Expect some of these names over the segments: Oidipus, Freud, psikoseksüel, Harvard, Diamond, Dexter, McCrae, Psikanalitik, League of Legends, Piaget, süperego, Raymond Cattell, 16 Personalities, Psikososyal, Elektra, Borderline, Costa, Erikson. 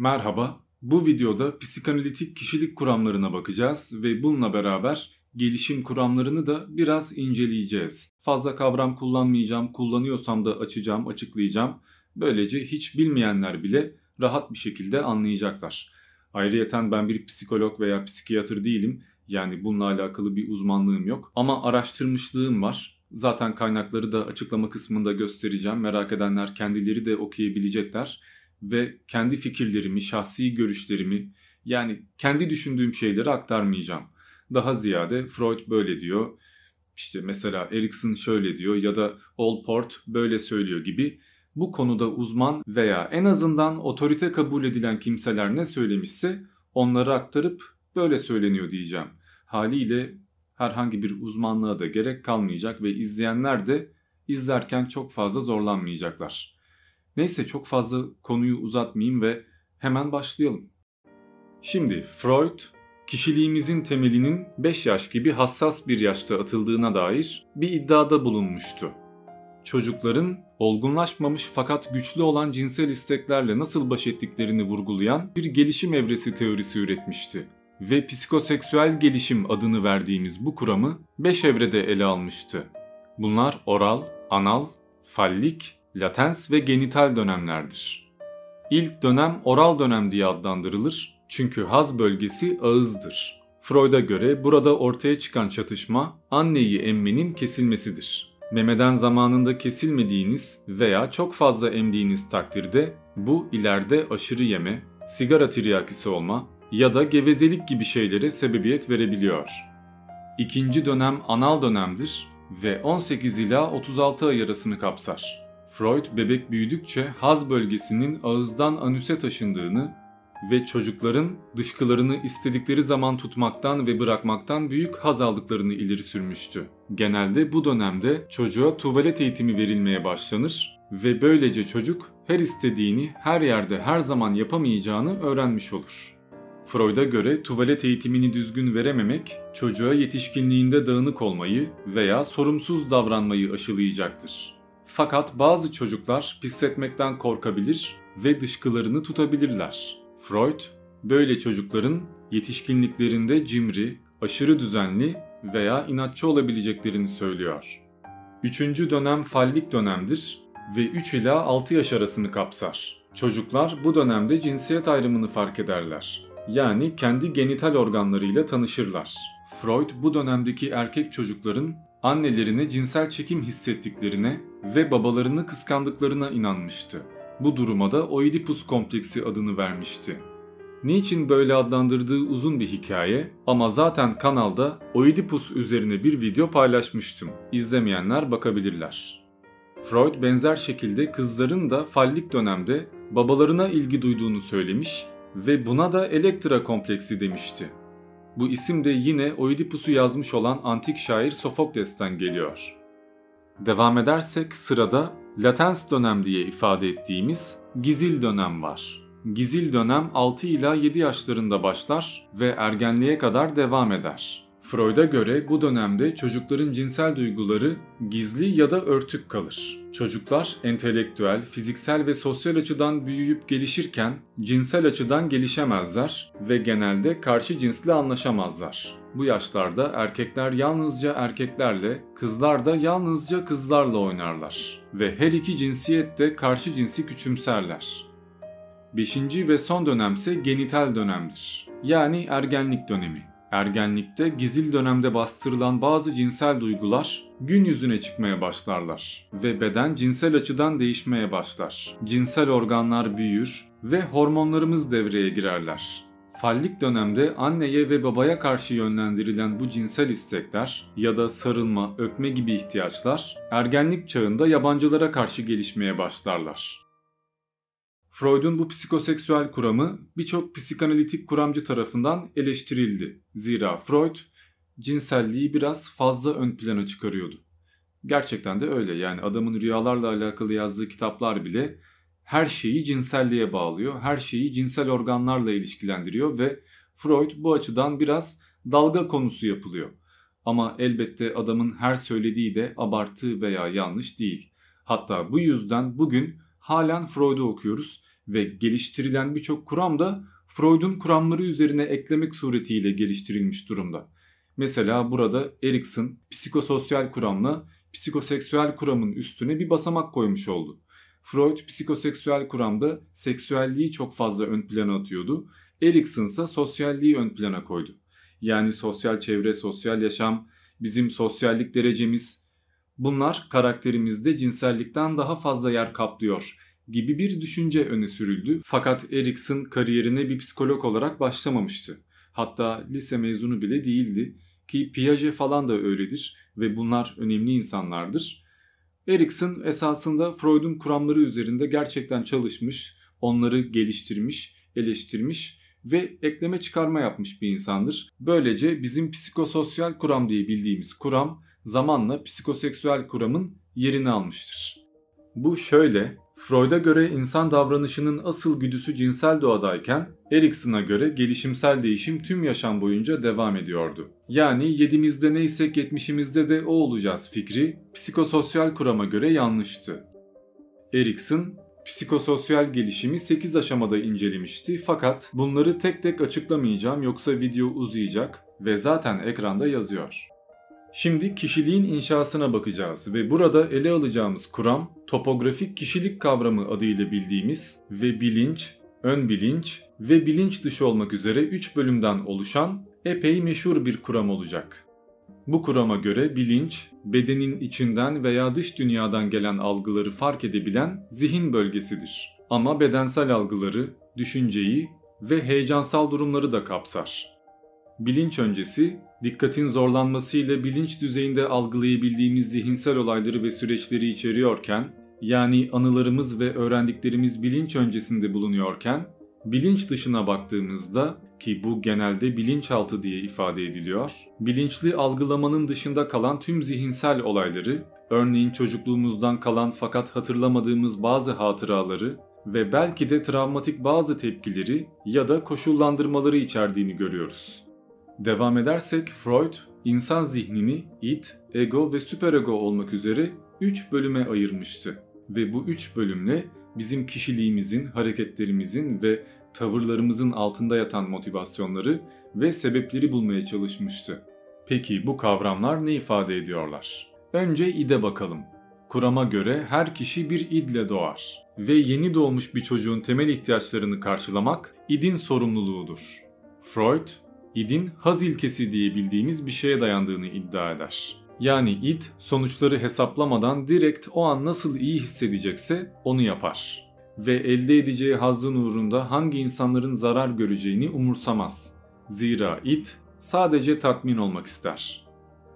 Merhaba, bu videoda psikanalitik kişilik kuramlarına bakacağız ve bununla beraber gelişim kuramlarını da biraz inceleyeceğiz. Fazla kavram kullanmayacağım, kullanıyorsam da açacağım, açıklayacağım. Böylece hiç bilmeyenler bile rahat bir şekilde anlayacaklar. Ayrıyeten ben bir psikolog veya psikiyatr değilim. Yani bununla alakalı bir uzmanlığım yok. Ama araştırmışlığım var. Zaten kaynakları da açıklama kısmında göstereceğim. Merak edenler kendileri de okuyabilecekler. Ve kendi fikirlerimi, şahsi görüşlerimi, yani kendi düşündüğüm şeyleri aktarmayacağım. Daha ziyade Freud böyle diyor, işte mesela Erikson şöyle diyor ya da Allport böyle söylüyor gibi bu konuda uzman veya en azından otorite kabul edilen kimseler ne söylemişse onları aktarıp böyle söyleniyor diyeceğim. Haliyle herhangi bir uzmanlığa da gerek kalmayacak ve izleyenler de izlerken çok fazla zorlanmayacaklar. Neyse çok fazla konuyu uzatmayayım ve hemen başlayalım. Şimdi Freud, kişiliğimizin temelinin 5 yaş gibi hassas bir yaşta atıldığına dair bir iddiada bulunmuştu. Çocukların olgunlaşmamış fakat güçlü olan cinsel isteklerle nasıl baş ettiklerini vurgulayan bir gelişim evresi teorisi üretmişti. Ve psikoseksüel gelişim adını verdiğimiz bu kuramı 5 evrede ele almıştı. Bunlar oral, anal, fallik, latens ve genital dönemlerdir. İlk dönem oral dönem diye adlandırılır çünkü haz bölgesi ağızdır. Freud'a göre burada ortaya çıkan çatışma anneyi emmenin kesilmesidir. Memeden zamanında kesilmediğiniz veya çok fazla emdiğiniz takdirde bu ileride aşırı yeme, sigara tiryakisi olma ya da gevezelik gibi şeylere sebebiyet verebiliyor. İkinci dönem anal dönemdir ve 18 ila 36 ay arasını kapsar. Freud bebek büyüdükçe haz bölgesinin ağızdan anüse taşındığını ve çocukların dışkılarını istedikleri zaman tutmaktan ve bırakmaktan büyük haz aldıklarını ileri sürmüştü. Genelde bu dönemde çocuğa tuvalet eğitimi verilmeye başlanır ve böylece çocuk her istediğini her yerde her zaman yapamayacağını öğrenmiş olur. Freud'a göre tuvalet eğitimini düzgün verememek çocuğa yetişkinliğinde dağınık olmayı veya sorumsuz davranmayı aşılayacaktır. Fakat bazı çocuklar pis etmekten korkabilir ve dışkılarını tutabilirler. Freud, böyle çocukların yetişkinliklerinde cimri, aşırı düzenli veya inatçı olabileceklerini söylüyor. Üçüncü dönem fallik dönemdir ve 3 ila 6 yaş arasını kapsar. Çocuklar bu dönemde cinsiyet ayrımını fark ederler. Yani kendi genital organlarıyla tanışırlar. Freud bu dönemdeki erkek çocukların annelerine cinsel çekim hissettiklerine ve babalarını kıskandıklarına inanmıştı. Bu duruma da Oidipus kompleksi adını vermişti. Niçin böyle adlandırdığı uzun bir hikaye ama zaten kanalda Oidipus üzerine bir video paylaşmıştım. İzlemeyenler bakabilirler. Freud benzer şekilde kızların da fallik dönemde babalarına ilgi duyduğunu söylemiş ve buna da Elektra kompleksi demişti. Bu isim de yine Oidipus'u yazmış olan antik şair Sofokles'ten geliyor. Devam edersek sırada latens dönem diye ifade ettiğimiz gizil dönem var. Gizil dönem 6 ila 7 yaşlarında başlar ve ergenliğe kadar devam eder. Freud'a göre bu dönemde çocukların cinsel duyguları gizli ya da örtük kalır. Çocuklar entelektüel, fiziksel ve sosyal açıdan büyüyüp gelişirken cinsel açıdan gelişemezler ve genelde karşı cinsle anlaşamazlar. Bu yaşlarda erkekler yalnızca erkeklerle, kızlar da yalnızca kızlarla oynarlar ve her iki cinsiyet de karşı cinsi küçümserler. Beşinci ve son dönemse genital dönemdir. Yani ergenlik dönemi. Ergenlikte gizil dönemde bastırılan bazı cinsel duygular gün yüzüne çıkmaya başlarlar ve beden cinsel açıdan değişmeye başlar. Cinsel organlar büyür ve hormonlarımız devreye girerler. Fallik dönemde anneye ve babaya karşı yönlendirilen bu cinsel istekler ya da sarılma, öpme gibi ihtiyaçlar ergenlik çağında yabancılara karşı gelişmeye başlarlar. Freud'un bu psikoseksüel kuramı birçok psikanalitik kuramcı tarafından eleştirildi. Zira Freud cinselliği biraz fazla ön plana çıkarıyordu. Gerçekten de öyle, yani adamın rüyalarla alakalı yazdığı kitaplar bile her şeyi cinselliğe bağlıyor, her şeyi cinsel organlarla ilişkilendiriyor ve Freud bu açıdan biraz dalga konusu yapılıyor. Ama elbette adamın her söylediği de abartı veya yanlış değil. Hatta bu yüzden bugün halen Freud'u okuyoruz ve geliştirilen birçok kuram da Freud'un kuramları üzerine eklemek suretiyle geliştirilmiş durumda. Mesela burada Erikson psikososyal kuramla psikoseksüel kuramın üstüne bir basamak koymuş oldu. Freud psikoseksüel kuramda seksüelliği çok fazla ön plana atıyordu. Erikson ise sosyalliği ön plana koydu. Yani sosyal çevre, sosyal yaşam, bizim sosyallik derecemiz, bunlar karakterimizde cinsellikten daha fazla yer kaplıyor gibi bir düşünce öne sürüldü. Fakat Erikson kariyerine bir psikolog olarak başlamamıştı. Hatta lise mezunu bile değildi ki Piaget falan da öyledir ve bunlar önemli insanlardır. Erikson esasında Freud'un kuramları üzerinde gerçekten çalışmış, onları geliştirmiş, eleştirmiş ve ekleme çıkarma yapmış bir insandır. Böylece bizim psikososyal kuram diye bildiğimiz kuram zamanla psikoseksüel kuramın yerini almıştır. Bu şöyle: Freud'a göre insan davranışının asıl güdüsü cinsel doğadayken Erikson'a göre gelişimsel değişim tüm yaşam boyunca devam ediyordu. Yani yedimizde neysek yetmişimizde de o olacağız fikri psikososyal kurama göre yanlıştı. Erikson psikososyal gelişimi 8 aşamada incelemişti fakat bunları tek tek açıklamayacağım yoksa video uzayacak ve zaten ekranda yazıyor. Şimdi kişiliğin inşasına bakacağız ve burada ele alacağımız kuram topografik kişilik kavramı adıyla bildiğimiz ve bilinç, ön bilinç ve bilinç dışı olmak üzere 3 bölümden oluşan epey meşhur bir kuram olacak. Bu kurama göre bilinç, bedenin içinden veya dış dünyadan gelen algıları fark edebilen zihin bölgesidir. Ama bedensel algıları, düşünceyi ve heyecansal durumları da kapsar. Bilinç öncesi, dikkatin zorlanmasıyla bilinç düzeyinde algılayabildiğimiz zihinsel olayları ve süreçleri içeriyorken, yani anılarımız ve öğrendiklerimiz bilinç öncesinde bulunuyorken, bilinç dışına baktığımızda, ki bu genelde bilinçaltı diye ifade ediliyor, bilinçli algılamanın dışında kalan tüm zihinsel olayları, örneğin çocukluğumuzdan kalan fakat hatırlamadığımız bazı hatıraları ve belki de travmatik bazı tepkileri ya da koşullandırmaları içerdiğini görüyoruz. Devam edersek Freud, insan zihnini id, ego ve süperego olmak üzere 3 bölüme ayırmıştı. Ve bu 3 bölümle bizim kişiliğimizin, hareketlerimizin ve tavırlarımızın altında yatan motivasyonları ve sebepleri bulmaya çalışmıştı. Peki bu kavramlar ne ifade ediyorlar? Önce id'e bakalım. Kurama göre her kişi bir id'le doğar ve yeni doğmuş bir çocuğun temel ihtiyaçlarını karşılamak id'in sorumluluğudur. Freud, id'in haz ilkesi diye bildiğimiz bir şeye dayandığını iddia eder. Yani id sonuçları hesaplamadan direkt o an nasıl iyi hissedecekse onu yapar. Ve elde edeceği hazzın uğrunda hangi insanların zarar göreceğini umursamaz. Zira id sadece tatmin olmak ister.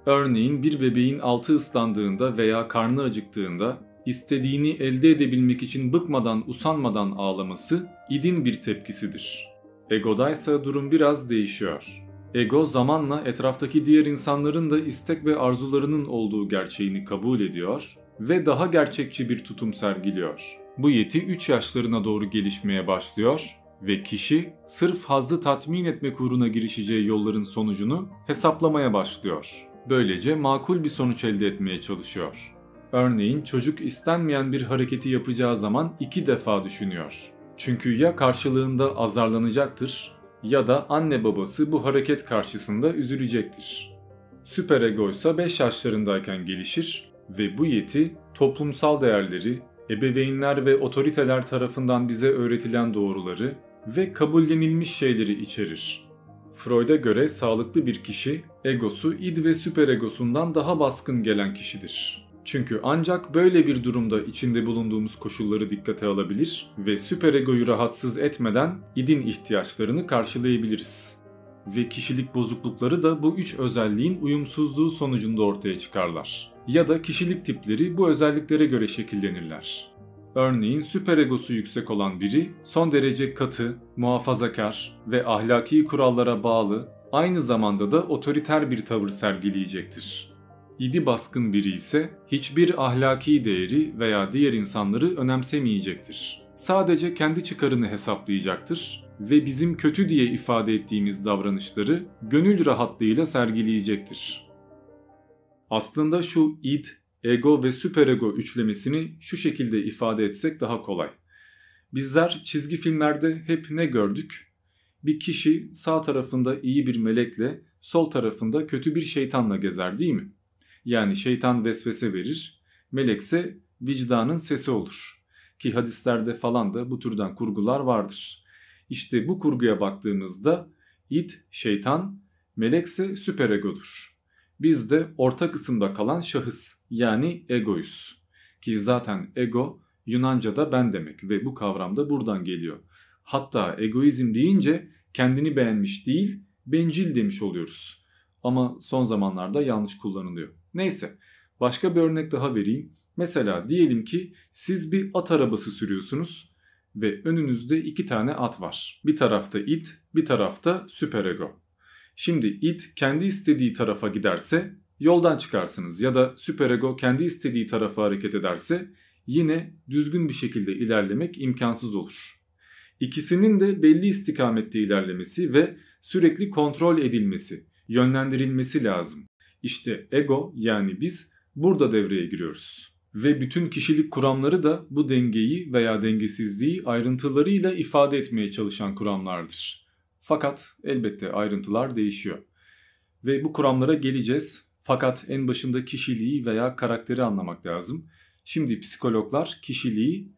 Örneğin bir bebeğin altı ıslandığında veya karnı acıktığında istediğini elde edebilmek için bıkmadan usanmadan ağlaması id'in bir tepkisidir. Egodaysa durum biraz değişiyor. Ego zamanla etraftaki diğer insanların da istek ve arzularının olduğu gerçeğini kabul ediyor ve daha gerçekçi bir tutum sergiliyor. Bu yeti 3 yaşlarına doğru gelişmeye başlıyor ve kişi sırf hazzı tatmin etmek uğruna girişeceği yolların sonucunu hesaplamaya başlıyor. Böylece makul bir sonuç elde etmeye çalışıyor. Örneğin çocuk istenmeyen bir hareketi yapacağı zaman 2 defa düşünüyor. Çünkü ya karşılığında azarlanacaktır ya da anne babası bu hareket karşısında üzülecektir. Süperego ise 5 yaşlarındayken gelişir ve bu yeti toplumsal değerleri, ebeveynler ve otoriteler tarafından bize öğretilen doğruları ve kabullenilmiş şeyleri içerir. Freud'a göre sağlıklı bir kişi egosu id ve süperegosundan daha baskın gelen kişidir. Çünkü ancak böyle bir durumda içinde bulunduğumuz koşulları dikkate alabilir ve süperegoyu rahatsız etmeden id'in ihtiyaçlarını karşılayabiliriz. Ve kişilik bozuklukları da bu 3 özelliğin uyumsuzluğu sonucunda ortaya çıkarlar. Ya da kişilik tipleri bu özelliklere göre şekillenirler. Örneğin süperegosu yüksek olan biri son derece katı, muhafazakar ve ahlaki kurallara bağlı, aynı zamanda da otoriter bir tavır sergileyecektir. İdi baskın biri ise hiçbir ahlaki değeri veya diğer insanları önemsemeyecektir. Sadece kendi çıkarını hesaplayacaktır ve bizim kötü diye ifade ettiğimiz davranışları gönül rahatlığıyla sergileyecektir. Aslında şu id, ego ve süperego üçlemesini şu şekilde ifade etsek daha kolay. Bizler çizgi filmlerde hep ne gördük? Bir kişi sağ tarafında iyi bir melekle, sol tarafında kötü bir şeytanla gezer, değil mi? Yani şeytan vesvese verir, melekse vicdanın sesi olur. Ki hadislerde falan da bu türden kurgular vardır. İşte bu kurguya baktığımızda it şeytan, melekse süperegodur. Biz de orta kısımda kalan şahıs, yani egoyuz. Ki zaten ego Yunanca'da ben demek ve bu kavram da buradan geliyor. Hatta egoizm deyince kendini beğenmiş değil, bencil demiş oluyoruz. Ama son zamanlarda yanlış kullanılıyor. Neyse, başka bir örnek daha vereyim. Mesela diyelim ki siz bir at arabası sürüyorsunuz ve önünüzde iki tane at var. Bir tarafta it, bir tarafta süperego. Şimdi it kendi istediği tarafa giderse yoldan çıkarsınız ya da süperego kendi istediği tarafa hareket ederse yine düzgün bir şekilde ilerlemek imkansız olur. İkisinin de belli istikamette ilerlemesi ve sürekli kontrol edilmesi, yönlendirilmesi lazım. İşte ego, yani biz burada devreye giriyoruz. Ve bütün kişilik kuramları da bu dengeyi veya dengesizliği ayrıntılarıyla ifade etmeye çalışan kuramlardır. Fakat elbette ayrıntılar değişiyor. Ve bu kuramlara geleceğiz. Fakat en başında kişiliği veya karakteri anlamak lazım. Şimdi psikologlar kişiliği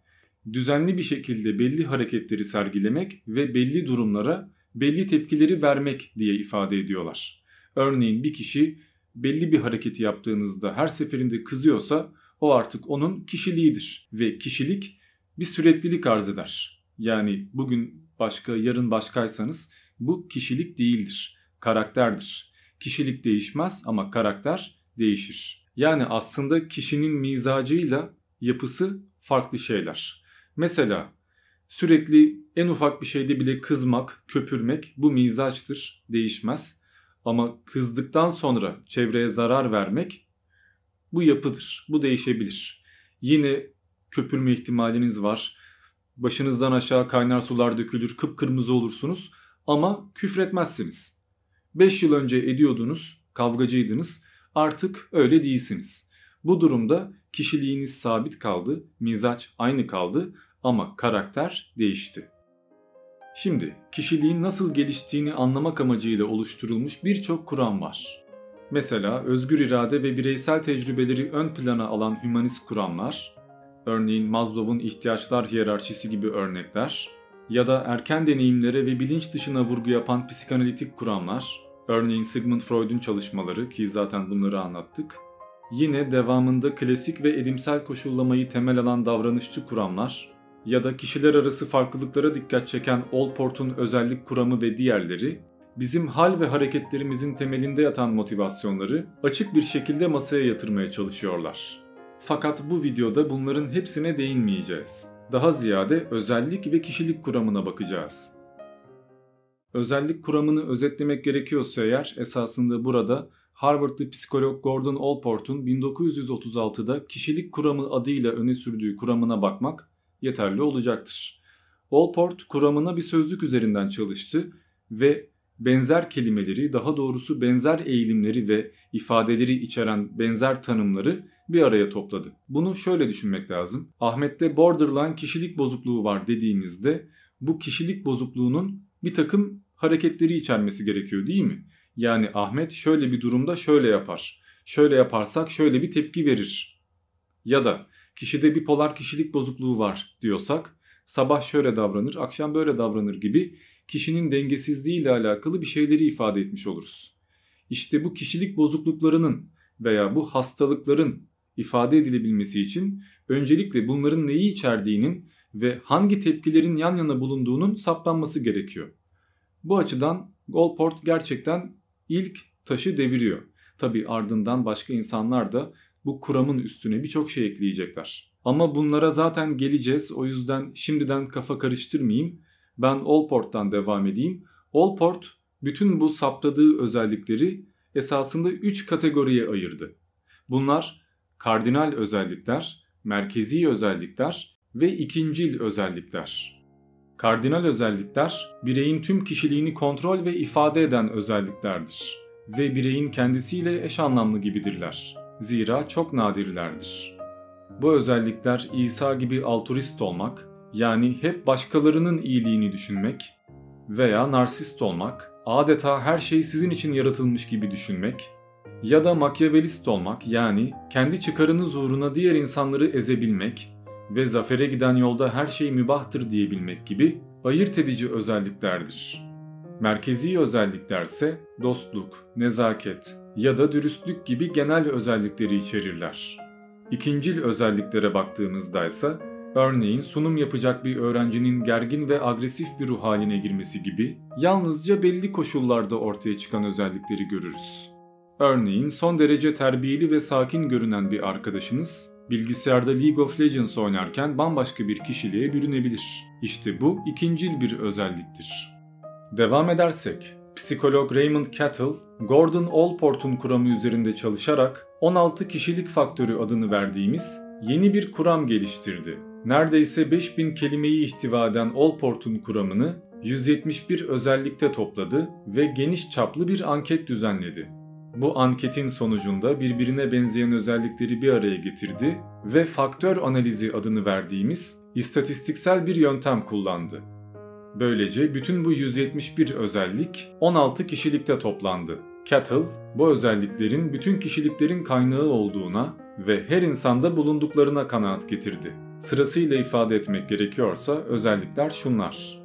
düzenli bir şekilde belli hareketleri sergilemek ve belli durumlara belli tepkileri vermek diye ifade ediyorlar. Örneğin bir kişi belli bir hareketi yaptığınızda her seferinde kızıyorsa o artık onun kişiliğidir ve kişilik bir süreklilik arz eder. Yani bugün başka, yarın başkaysanız bu kişilik değildir, karakterdir. Kişilik değişmez ama karakter değişir. Yani aslında kişinin mizacıyla yapısı farklı şeyler. Mesela sürekli en ufak bir şeyde bile kızmak, köpürmek bu mizaçtır, değişmez. Ama kızdıktan sonra çevreye zarar vermek bu yapıdır, bu değişebilir. Yine köpürme ihtimaliniz var. Başınızdan aşağı kaynar sular dökülür, kıpkırmızı olursunuz ama küfretmezsiniz. 5 yıl önce ediyordunuz, kavgacıydınız, artık öyle değilsiniz. Bu durumda kişiliğiniz sabit kaldı, mizaç aynı kaldı ama karakter değişti. Şimdi kişiliğin nasıl geliştiğini anlamak amacıyla oluşturulmuş birçok kuram var. Mesela özgür irade ve bireysel tecrübeleri ön plana alan hümanist kuramlar, örneğin Maslow'un ihtiyaçlar hiyerarşisi gibi örnekler ya da erken deneyimlere ve bilinç dışına vurgu yapan psikanalitik kuramlar, örneğin Sigmund Freud'un çalışmaları ki zaten bunları anlattık, yine devamında klasik ve edimsel koşullamayı temel alan davranışçı kuramlar, ya da kişiler arası farklılıklara dikkat çeken Allport'un özellik kuramı ve diğerleri, bizim hal ve hareketlerimizin temelinde yatan motivasyonları açık bir şekilde masaya yatırmaya çalışıyorlar. Fakat bu videoda bunların hepsine değinmeyeceğiz. Daha ziyade özellik ve kişilik kuramına bakacağız. Özellik kuramını özetlemek gerekiyorsa eğer, esasında burada Harvard'lı psikolog Gordon Allport'un 1936'da kişilik kuramı adıyla öne sürdüğü kuramına bakmak yeterli olacaktır. Allport kuramına bir sözlük üzerinden çalıştı ve benzer kelimeleri, daha doğrusu benzer eğilimleri ve ifadeleri içeren benzer tanımları bir araya topladı. Bunu şöyle düşünmek lazım. Ahmet'te borderline kişilik bozukluğu var dediğimizde bu kişilik bozukluğunun bir takım hareketleri içermesi gerekiyor, değil mi? Yani Ahmet şöyle bir durumda şöyle yapar. Şöyle yaparsak şöyle bir tepki verir. Ya da kişide bipolar kişilik bozukluğu var diyorsak sabah şöyle davranır, akşam böyle davranır gibi kişinin dengesizliği ile alakalı bir şeyleri ifade etmiş oluruz. İşte bu kişilik bozukluklarının veya bu hastalıkların ifade edilebilmesi için öncelikle bunların neyi içerdiğinin ve hangi tepkilerin yan yana bulunduğunun saptanması gerekiyor. Bu açıdan Allport gerçekten ilk taşı deviriyor. Tabii ardından başka insanlar da bu kuramın üstüne birçok şey ekleyecekler. Ama bunlara zaten geleceğiz. O yüzden şimdiden kafa karıştırmayayım. Ben Allport'tan devam edeyim. Allport bütün bu saptadığı özellikleri esasında 3 kategoriye ayırdı. Bunlar kardinal özellikler, merkezi özellikler ve ikincil özellikler. Kardinal özellikler bireyin tüm kişiliğini kontrol ve ifade eden özelliklerdir. Ve bireyin kendisiyle eş anlamlı gibidirler. Zira çok nadirlerdir. Bu özellikler İsa gibi altruist olmak, yani hep başkalarının iyiliğini düşünmek veya narsist olmak, adeta her şey sizin için yaratılmış gibi düşünmek ya da makyavelist olmak, yani kendi çıkarınız uğruna diğer insanları ezebilmek ve zafere giden yolda her şey mübahtır diyebilmek gibi ayırt edici özelliklerdir. Merkezi özelliklerse dostluk, nezaket ya da dürüstlük gibi genel özellikleri içerirler. İkincil özelliklere baktığımızda ise, örneğin sunum yapacak bir öğrencinin gergin ve agresif bir ruh haline girmesi gibi yalnızca belli koşullarda ortaya çıkan özellikleri görürüz. Örneğin son derece terbiyeli ve sakin görünen bir arkadaşınız, bilgisayarda League of Legends oynarken bambaşka bir kişiliğe bürünebilir. İşte bu ikincil bir özelliktir. Devam edersek, psikolog Raymond Cattell, Gordon Allport'un kuramı üzerinde çalışarak 16 kişilik faktörü adını verdiğimiz yeni bir kuram geliştirdi. Neredeyse 5000 kelimeyi ihtiva eden Allport'un kuramını 171 özellikte topladı ve geniş çaplı bir anket düzenledi. Bu anketin sonucunda birbirine benzeyen özellikleri bir araya getirdi ve faktör analizi adını verdiğimiz istatistiksel bir yöntem kullandı. Böylece bütün bu 171 özellik 16 kişilikte toplandı. Cattell, bu özelliklerin bütün kişiliklerin kaynağı olduğuna ve her insanda bulunduklarına kanaat getirdi. Sırasıyla ifade etmek gerekiyorsa özellikler şunlar.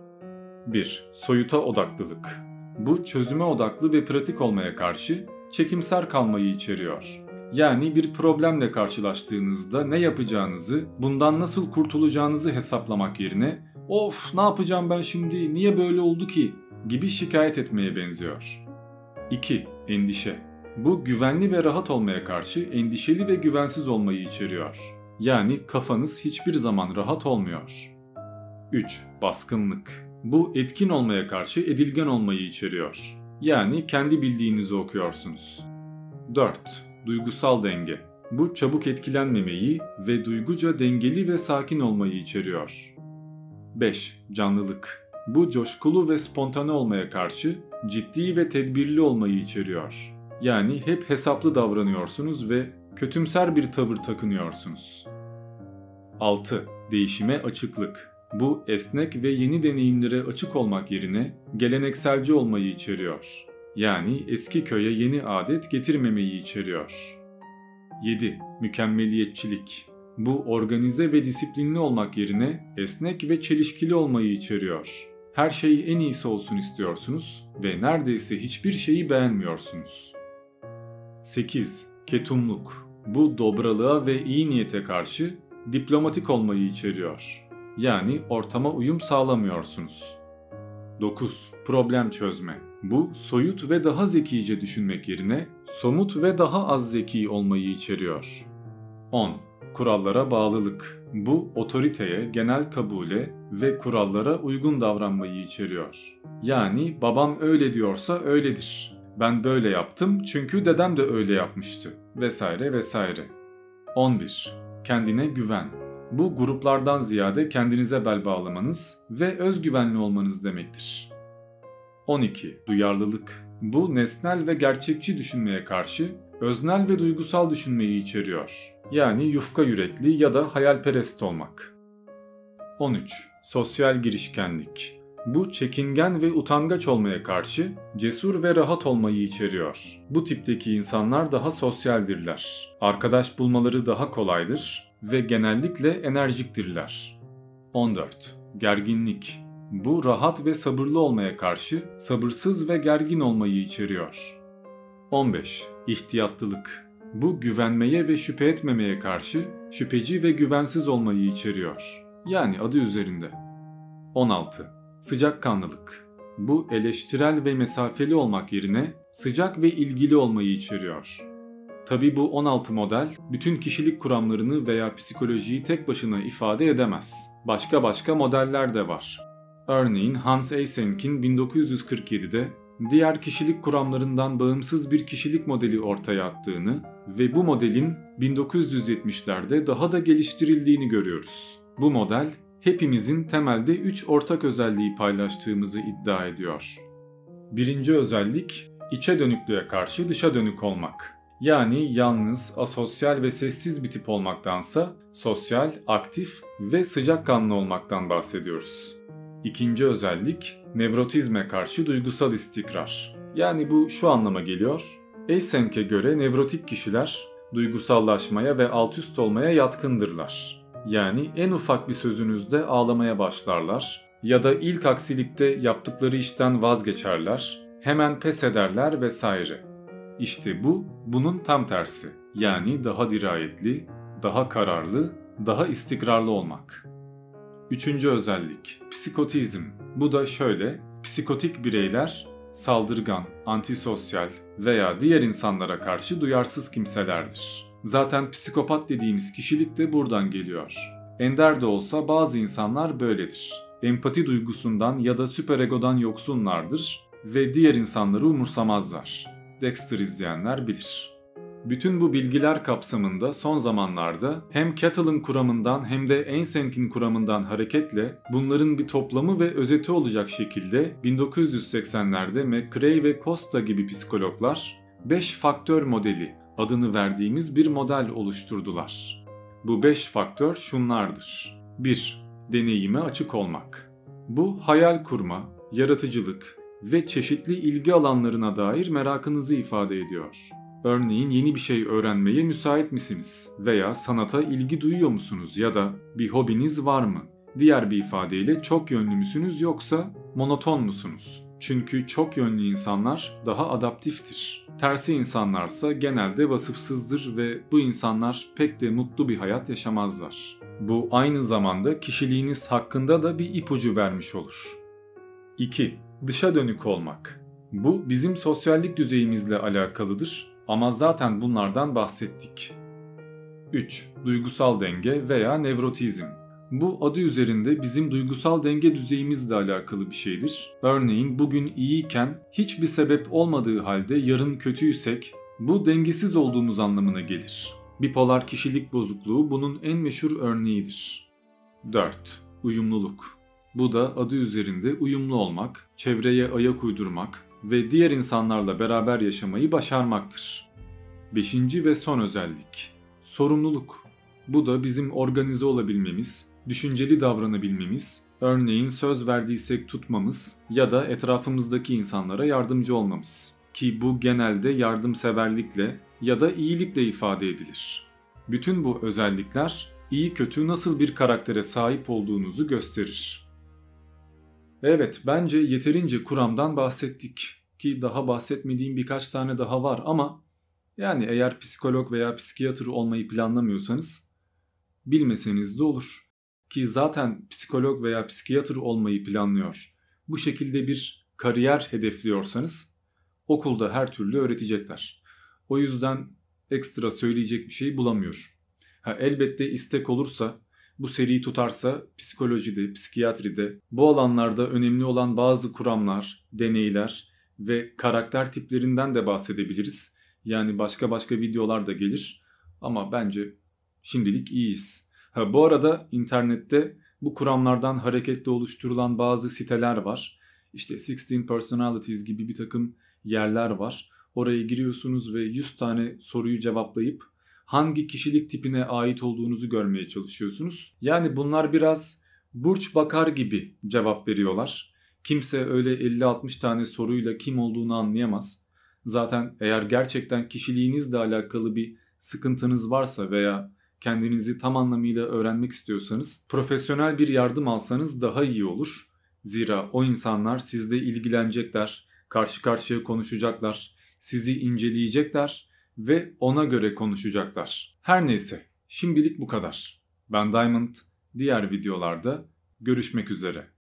1. Soyuta odaklılık. Bu çözüme odaklı ve pratik olmaya karşı çekimser kalmayı içeriyor. Yani bir problemle karşılaştığınızda ne yapacağınızı, bundan nasıl kurtulacağınızı hesaplamak yerine "Of, ne yapacağım ben şimdi, niye böyle oldu ki?" gibi şikayet etmeye benziyor. 2. Endişe. Bu güvenli ve rahat olmaya karşı endişeli ve güvensiz olmayı içeriyor. Yani kafanız hiçbir zaman rahat olmuyor. 3. Baskınlık. Bu etkin olmaya karşı edilgen olmayı içeriyor. Yani kendi bildiğinizi okuyorsunuz. 4. Duygusal denge. Bu çabuk etkilenmemeyi ve duyguca dengeli ve sakin olmayı içeriyor. 5. Canlılık. Bu coşkulu ve spontane olmaya karşı ciddi ve tedbirli olmayı içeriyor. Yani hep hesaplı davranıyorsunuz ve kötümser bir tavır takınıyorsunuz. 6. Değişime açıklık. Bu esnek ve yeni deneyimlere açık olmak yerine gelenekselci olmayı içeriyor. Yani eski köye yeni adet getirmemeyi içeriyor. 7. Mükemmeliyetçilik. Bu organize ve disiplinli olmak yerine esnek ve çelişkili olmayı içeriyor. Her şey en iyisi olsun istiyorsunuz ve neredeyse hiçbir şeyi beğenmiyorsunuz. 8. Ketumluk. Bu dobralığa ve iyi niyete karşı diplomatik olmayı içeriyor. Yani ortama uyum sağlamıyorsunuz. 9. Problem çözme. Bu soyut ve daha zekice düşünmek yerine somut ve daha az zeki olmayı içeriyor. 10. Kurallara bağlılık. Bu otoriteye, genel kabule ve kurallara uygun davranmayı içeriyor. Yani babam öyle diyorsa öyledir. Ben böyle yaptım çünkü dedem de öyle yapmıştı. Vesaire vesaire. 11. Kendine güven. Bu gruplardan ziyade kendinize bel bağlamanız ve özgüvenli olmanız demektir. 12. Duyarlılık. Bu nesnel ve gerçekçi düşünmeye karşı öznel ve duygusal düşünmeyi içeriyor. Yani yufka yürekli ya da hayalperest olmak. 13. Sosyal girişkenlik. Bu çekingen ve utangaç olmaya karşı cesur ve rahat olmayı içeriyor. Bu tipteki insanlar daha sosyaldirler. Arkadaş bulmaları daha kolaydır ve genellikle enerjiktirler. 14. Gerginlik. Bu rahat ve sabırlı olmaya karşı sabırsız ve gergin olmayı içeriyor. 15. İhtiyatlılık. Bu güvenmeye ve şüphe etmemeye karşı şüpheci ve güvensiz olmayı içeriyor. Yani adı üzerinde. 16. Sıcakkanlılık. Bu eleştirel ve mesafeli olmak yerine sıcak ve ilgili olmayı içeriyor. Tabii bu 16 model bütün kişilik kuramlarını veya psikolojiyi tek başına ifade edemez. Başka modeller de var. Örneğin Hans Eysenk'in 1947'de diğer kişilik kuramlarından bağımsız bir kişilik modeli ortaya attığını ve bu modelin 1970'lerde daha da geliştirildiğini görüyoruz. Bu model, hepimizin temelde 3 ortak özelliği paylaştığımızı iddia ediyor. Birinci özellik, içe dönüklüğe karşı dışa dönük olmak. Yani yalnız, asosyal ve sessiz bir tip olmaktansa sosyal, aktif ve sıcakkanlı olmaktan bahsediyoruz. İkinci özellik, nevrotizme karşı duygusal istikrar. Yani bu şu anlama geliyor. Eysenk'e göre nevrotik kişiler duygusallaşmaya ve altüst olmaya yatkındırlar. Yani en ufak bir sözünüzde ağlamaya başlarlar ya da ilk aksilikte yaptıkları işten vazgeçerler, hemen pes ederler vesaire. İşte bu, bunun tam tersi. Yani daha dirayetli, daha kararlı, daha istikrarlı olmak. Üçüncü özellik, psikotizm. Bu da şöyle, psikotik bireyler saldırgan, antisosyal veya diğer insanlara karşı duyarsız kimselerdir. Zaten psikopat dediğimiz kişilik de buradan geliyor. Ender de olsa bazı insanlar böyledir. Empati duygusundan ya da süperegodan yoksunlardır ve diğer insanları umursamazlar. Dexter izleyenler bilir. Bütün bu bilgiler kapsamında son zamanlarda hem Cattell'ın kuramından hem de Eysenk'in kuramından hareketle bunların bir toplamı ve özeti olacak şekilde 1980'lerde McCrae ve Costa gibi psikologlar 5 faktör modeli adını verdiğimiz bir model oluşturdular. Bu 5 faktör şunlardır. 1. Deneyime açık olmak. Bu hayal kurma, yaratıcılık ve çeşitli ilgi alanlarına dair merakınızı ifade ediyor. Örneğin yeni bir şey öğrenmeye müsait misiniz? Veya sanata ilgi duyuyor musunuz? Ya da bir hobiniz var mı? Diğer bir ifadeyle çok yönlü müsünüz yoksa monoton musunuz? Çünkü çok yönlü insanlar daha adaptiftir. Tersi insanlarsa genelde vasıfsızdır ve bu insanlar pek de mutlu bir hayat yaşamazlar. Bu aynı zamanda kişiliğiniz hakkında da bir ipucu vermiş olur. 2. Dışa dönük olmak. Bu bizim sosyallik düzeyimizle alakalıdır. Ama zaten bunlardan bahsettik. 3. Duygusal denge veya nevrotizm. Bu adı üzerinde bizim duygusal denge düzeyimizle alakalı bir şeydir. Örneğin bugün iyiyken hiçbir sebep olmadığı halde yarın kötüysek bu dengesiz olduğumuz anlamına gelir. Bipolar kişilik bozukluğu bunun en meşhur örneğidir. 4. Uyumluluk. Bu da adı üzerinde uyumlu olmak, çevreye ayak uydurmak ve diğer insanlarla beraber yaşamayı başarmaktır. 5. ve son özellik, sorumluluk. Bu da bizim organize olabilmemiz, düşünceli davranabilmemiz, örneğin söz verdiysek tutmamız ya da etrafımızdaki insanlara yardımcı olmamız. Ki bu genelde yardımseverlikle ya da iyilikle ifade edilir. Bütün bu özellikler iyi kötü nasıl bir karaktere sahip olduğunuzu gösterir. Evet, bence yeterince kuramdan bahsettik ki daha bahsetmediğim birkaç tane daha var ama yani eğer psikolog veya psikiyatr olmayı planlamıyorsanız bilmeseniz de olur ki zaten psikolog veya psikiyatr olmayı planlıyor. Bu şekilde bir kariyer hedefliyorsanız okulda her türlü öğretecekler. O yüzden ekstra söyleyecek bir şey bulamıyorum. Elbette istek olursa, bu seri tutarsa psikolojide, psikiyatride bu alanlarda önemli olan bazı kuramlar, deneyler ve karakter tiplerinden de bahsedebiliriz. Yani başka videolar da gelir ama bence şimdilik iyiyiz. Bu arada internette bu kuramlardan hareketle oluşturulan bazı siteler var. İşte 16 Personalities gibi bir takım yerler var. Oraya giriyorsunuz ve 100 tane soruyu cevaplayıp hangi kişilik tipine ait olduğunuzu görmeye çalışıyorsunuz. Yani bunlar biraz burç bakar gibi cevap veriyorlar. Kimse öyle 50-60 tane soruyla kim olduğunu anlayamaz. Zaten eğer gerçekten kişiliğinizle alakalı bir sıkıntınız varsa veya kendinizi tam anlamıyla öğrenmek istiyorsanız profesyonel bir yardım alsanız daha iyi olur. Zira o insanlar sizle ilgilenecekler, karşı karşıya konuşacaklar, sizi inceleyecekler ve ona göre konuşacaklar. Her neyse, şimdilik bu kadar. Ben Diamond, diğer videolarda görüşmek üzere.